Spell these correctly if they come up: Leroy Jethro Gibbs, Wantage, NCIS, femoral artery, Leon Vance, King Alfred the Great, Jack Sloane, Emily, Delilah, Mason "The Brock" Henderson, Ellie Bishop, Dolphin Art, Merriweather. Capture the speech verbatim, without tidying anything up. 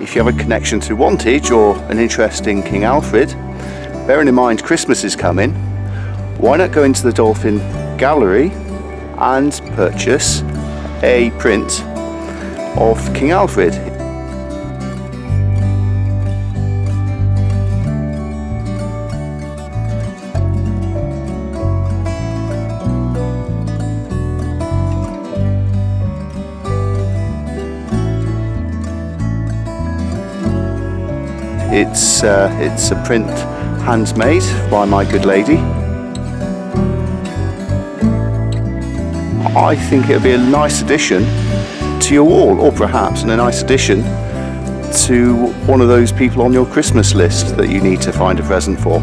If you have a connection to Wantage or an interest in King Alfred, bearing in mind Christmas is coming, why not go into the Dolphin Gallery and purchase a print of King Alfred. It's, uh, it's a print handmade by my good lady. I think it would be a nice addition to your wall, or perhaps and a nice addition to one of those people on your Christmas list that you need to find a present for.